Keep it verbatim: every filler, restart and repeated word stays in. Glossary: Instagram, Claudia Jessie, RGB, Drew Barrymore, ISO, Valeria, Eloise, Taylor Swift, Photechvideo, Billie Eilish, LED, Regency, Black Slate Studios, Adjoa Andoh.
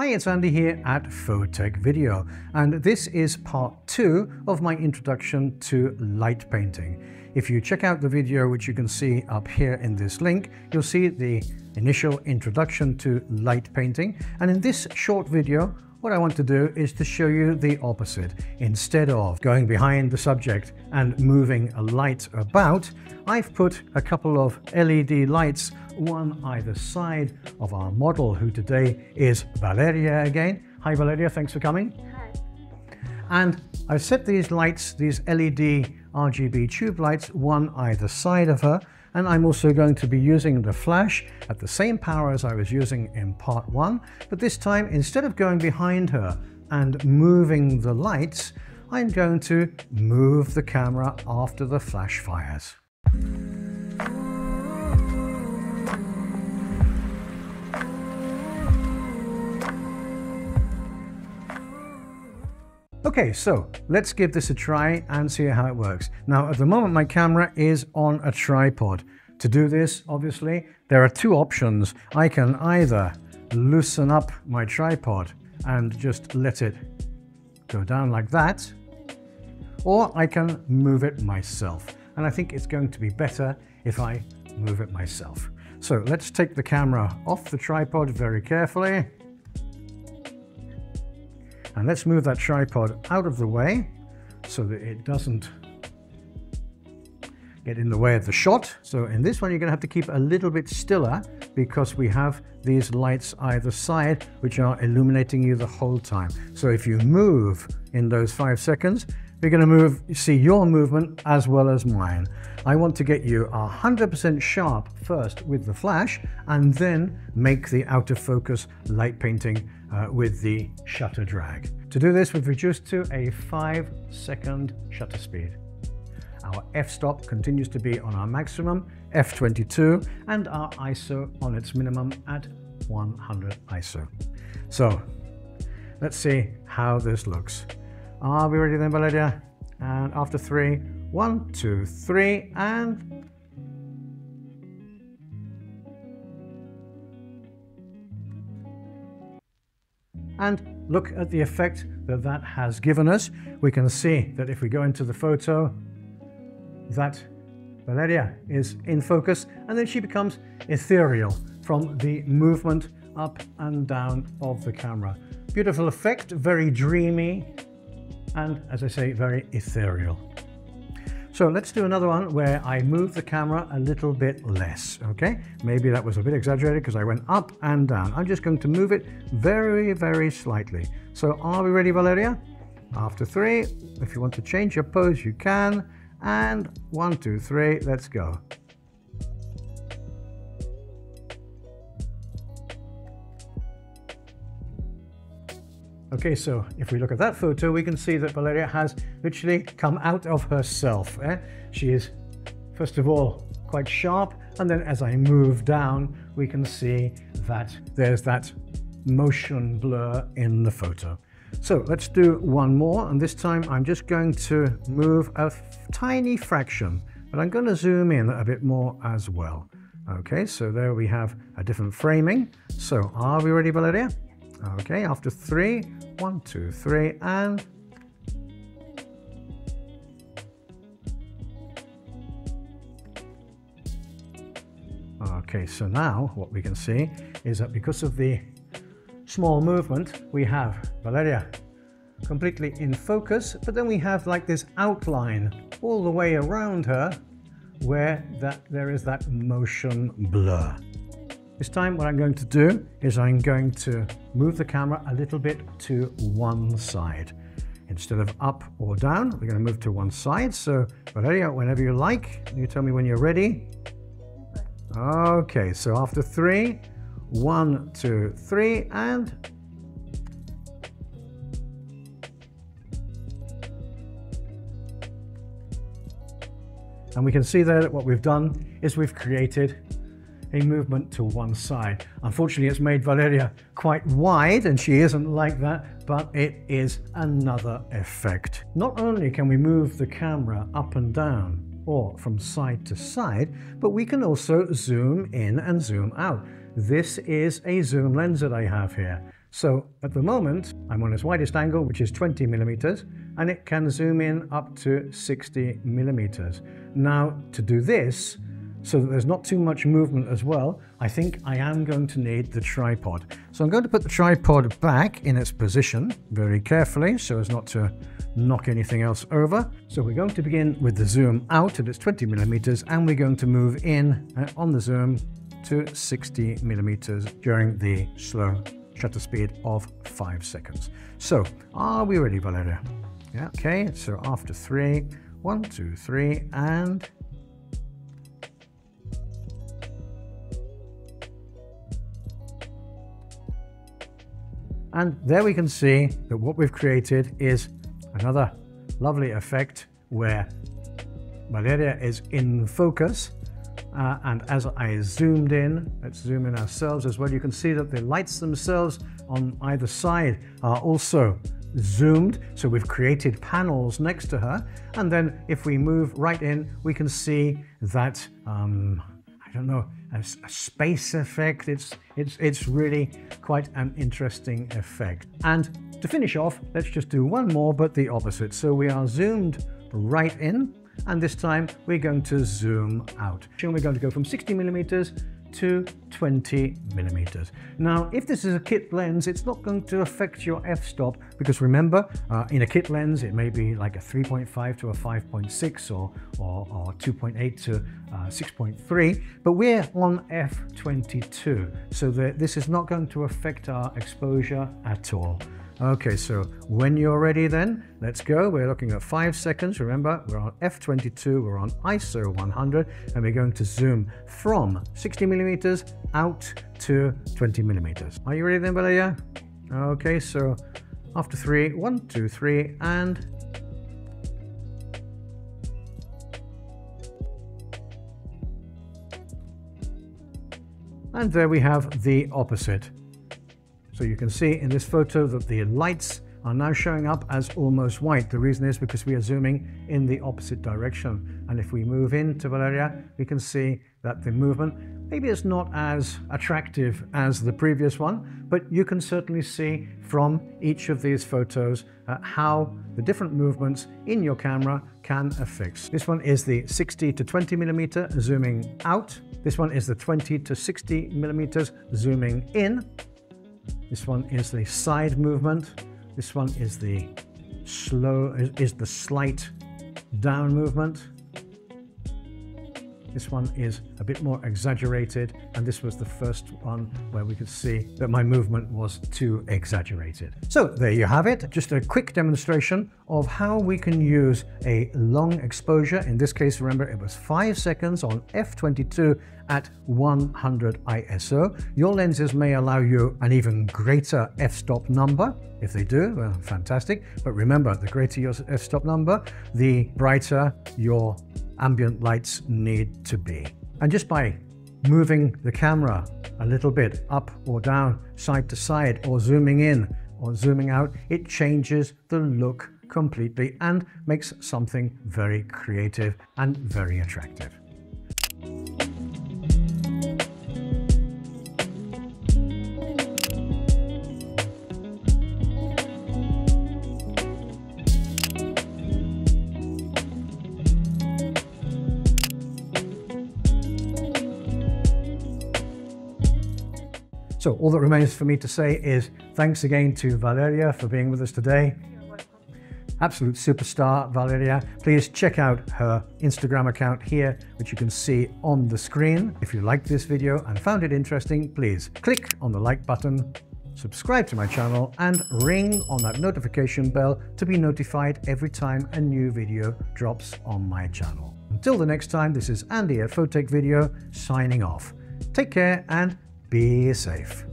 Hi, it's Andy here at Photechvideo, and this is part two of my introduction to light painting. If you check out the video, which you can see up here in this link, you'll see the initial introduction to light painting. And in this short video, what I want to do is to show you the opposite. Instead of going behind the subject and moving a light about, I've put a couple of L E D lights, one either side of our model, who today is Valeria again. Hi Valeria, thanks for coming. Hi. And I've set these lights, these L E D R G B tube lights, one either side of her. And I'm also going to be using the flash at the same power as I was using in part one, but this time, instead of going behind her and moving the lights, I'm going to move the camera after the flash fires. Okay, so let's give this a try and see how it works. Now, at the moment, my camera is on a tripod. To do this, obviously, there are two options. I can either loosen up my tripod and just let it go down like that, or I can move it myself. And I think it's going to be better if I move it myself. So let's take the camera off the tripod very carefully. And let's move that tripod out of the way so that it doesn't get in the way of the shot. So in this one, you're going to have to keep a little bit stiller because we have these lights either side, which are illuminating you the whole time. So if you move in those five seconds, you're going to move, see your movement as well as mine. I want to get you one hundred percent sharp first with the flash, and then make the out of focus light painting uh, with the shutter drag. To do this, we've reduced to a five second shutter speed. Our f-stop continues to be on our maximum, f twenty-two, and our I S O on its minimum at one hundred I S O. So let's see how this looks. Are we ready then, Valeria? And after three, one, two, three, and... And look at the effect that that has given us. We can see that if we go into the photo, that Valeria is in focus, and then she becomes ethereal from the movement up and down of the camera. Beautiful effect, very dreamy, and as I say, very ethereal. So let's do another one where I move the camera a little bit less, okay? Maybe that was a bit exaggerated because I went up and down. I'm just going to move it very, very slightly. So are we ready, Valeria? After three, if you want to change your pose, you can. And one, two, three, let's go. Okay, so if we look at that photo, we can see that Valeria has literally come out of herself. Eh? She is, first of all, quite sharp, and then as I move down, we can see that there's that motion blur in the photo. So let's do one more, and this time I'm just going to move a tiny fraction, but I'm going to zoom in a bit more as well. Okay, so there we have a different framing. So are we ready, Valeria? Okay, after three, one, two, three, and... Okay, so now what we can see is that because of the small movement, we have Valeria completely in focus, but then we have like this outline all the way around her where that there is that motion blur. This time what I'm going to do is I'm going to move the camera a little bit to one side. Instead of up or down, we're going to move to one side. So Valeria, whenever you like, you tell me when you're ready. Okay, so after three, one, two, three, and... And we can see there that what we've done is we've created a movement to one side. Unfortunately, it's made Valeria quite wide, and she isn't like that, but it is another effect. Not only can we move the camera up and down or from side to side, but we can also zoom in and zoom out. This is a zoom lens that I have here. So at the moment, I'm on its widest angle, which is twenty millimeters, and it can zoom in up to sixty millimeters. Now, to do this, so that there's not too much movement as well, I think I am going to need the tripod. So I'm going to put the tripod back in its position very carefully so as not to knock anything else over. So we're going to begin with the zoom out at its twenty millimeters, and we're going to move in on the zoom to sixty millimeters during the slow shutter speed of five seconds. So are we ready, Valeria? Yeah, okay, so after three, one, two, three, and... And there we can see that what we've created is another lovely effect where Valeria is in focus. Uh, and as I zoomed in, let's zoom in ourselves as well, you can see that the lights themselves on either side are also zoomed. So we've created panels next to her. And then if we move right in, we can see that, um, I don't know, a, a space effect. It's, it's, it's really quite an interesting effect. And to finish off, let's just do one more, but the opposite. So we are zoomed right in, and this time we're going to zoom out. And we're going to go from sixty millimeters to twenty millimeters. Now, if this is a kit lens, it's not going to affect your f-stop, because remember, uh, in a kit lens, it may be like a three point five to a five point six or, or, or two point eight to uh, six point three, but we're on f twenty-two, so that this is not going to affect our exposure at all. Okay, so when you're ready then, let's go. We're looking at five seconds. Remember, we're on f twenty-two, we're on I S O one hundred, and we're going to zoom from sixty millimeters out to twenty millimeters. Are you ready then, Valeria? Okay, so after three, one, two, three, and... And there we have the opposite. So you can see in this photo that the lights are now showing up as almost white. The reason is because we are zooming in the opposite direction. And if we move into Valeria, we can see that the movement, maybe it's not as attractive as the previous one, but you can certainly see from each of these photos uh, how the different movements in your camera can affect. This one is the sixty to twenty millimeter zooming out. This one is the twenty to sixty millimeters zooming in. This one is the side movement. This one is the slow, is, is the slight down movement. This one is a bit more exaggerated, and this was the first one where we could see that my movement was too exaggerated. So there you have it, just a quick demonstration of how we can use a long exposure. In this case, remember, it was five seconds on f twenty-two at one hundred I S O. Your lenses may allow you an even greater f-stop number. If they do, well, fantastic. But remember, the greater your f-stop number, the brighter your ambient lights need to be. And just by moving the camera a little bit up or down, side to side, or zooming in or zooming out, it changes the look completely and makes something very creative and very attractive. So all that remains for me to say is thanks again to Valeria for being with us today. Absolute superstar, Valeria. Please check out her Instagram account here, which you can see on the screen. If you liked this video and found it interesting, please click on the like button, subscribe to my channel, and ring on that notification bell to be notified every time a new video drops on my channel. Until the next time, this is Andy at Photechvideo signing off. Take care and be safe.